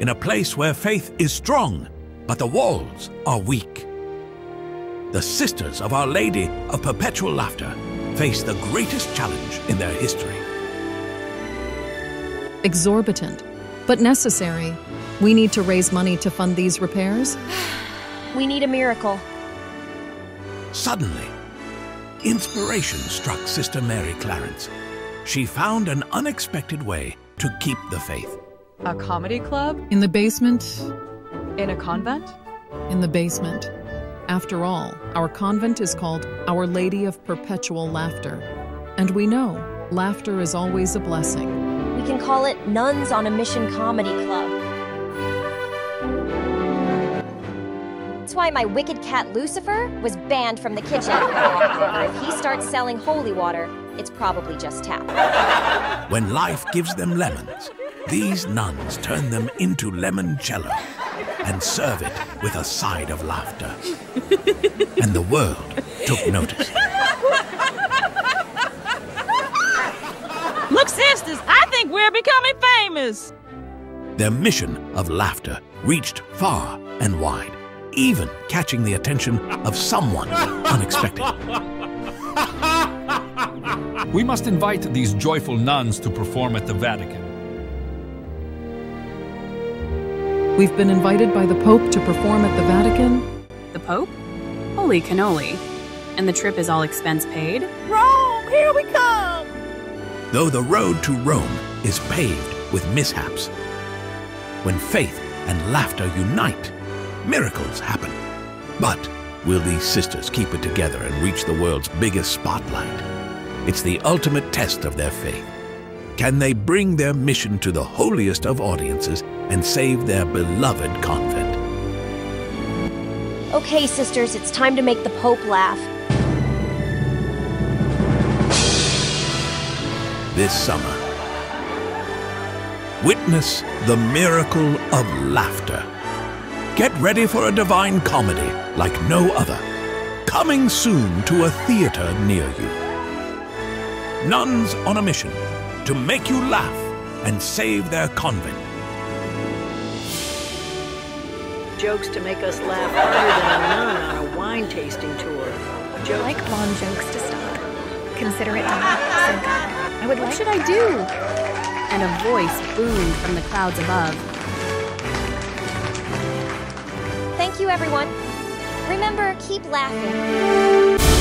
in a place where faith is strong, but the walls are weak. The Sisters of Our Lady of Perpetual Laughter face the greatest challenge in their history. Exorbitant, but necessary. We need to raise money to fund these repairs. We need a miracle. Suddenly, inspiration struck Sister Mary Clarence. She found an unexpected way to keep the faith. A comedy club? In the basement? In a convent? In the basement. After all, our convent is called Our Lady of Perpetual Laughter. And we know, laughter is always a blessing. We can call it Nuns on a Mission Comedy Club. That's why my wicked cat Lucifer was banned from the kitchen. If he starts selling holy water, it's probably just tap. When life gives them lemons, these nuns turn them into lemoncello and serve it with a side of laughter. And the world took notice. Look, sisters, I think we're becoming famous. Their mission of laughter reached far and wide, even catching the attention of someone unexpected. We must invite these joyful nuns to perform at the Vatican. We've been invited by the Pope to perform at the Vatican. The Pope? Holy cannoli. And the trip is all expense paid? Rome, here we come! Though the road to Rome is paved with mishaps, when faith and laughter unite, miracles happen. But will these sisters keep it together and reach the world's biggest spotlight? It's the ultimate test of their faith. Can they bring their mission to the holiest of audiences and save their beloved convent? Okay, sisters, it's time to make the Pope laugh. This summer, witness the miracle of laughter. Get ready for a divine comedy like no other. Coming soon to a theater near you. Nuns on a Mission to make you laugh and save their convent. Jokes to make us laugh harder than a nun on a wine tasting tour. Jokes. Like long jokes to stop. Consider it done. So God, I would like... What should I do? And a voice boomed from the clouds above. Thank you, everyone. Remember, keep laughing.